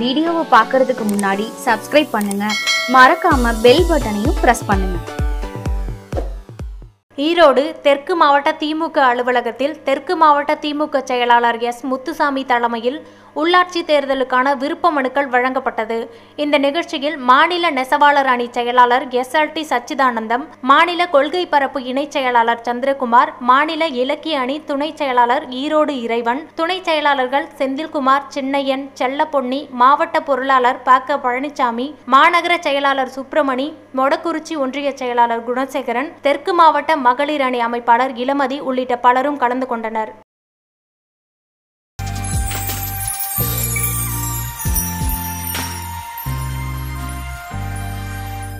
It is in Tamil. வீடியோவை பார்க்கறதுக்கு முன்னாடி சப்ஸ்கிரைப் பண்ணுங்க. மறக்காம பெல் பட்டனையும் பிரஸ் பண்ணுங்க. ஈரோடு தெற்கு மாவட்ட திமுக அலுவலகத்தில் தெற்கு மாவட்ட திமுக செயலாளர் எஸ் முத்துசாமி தலைமையில் உள்ளாட்சி தேர்தலுக்கான விருப்ப மனுக்கள் வழங்கப்பட்டது. இந்த நிகழ்ச்சியில் மாநில நெசவாளர் அணி செயலாளர் SLT சச்சிதானந்தம், மாநில கொள்கை பரப்பு இணைச் செயலாளர் சந்திரகுமார், மாநில இலக்கிய அணி துணை செயலாளர் ஈரோடு இறைவன், துணை செயலாளர்கள் செந்தில்குமார், சின்னையன், செல்லப்பொன்னி, மாவட்ட பொருளாளர் பாக்க பழனிசாமி, மாநகர செயலாளர் சுப்பிரமணி, மொடக்குறிச்சி ஒன்றிய செயலாளர் குணசேகரன், தெற்கு மாவட்ட மகளிர் அணி அமைப்பாளர் இளமதி உள்ளிட்ட பலரும் கலந்து கொண்டனர்.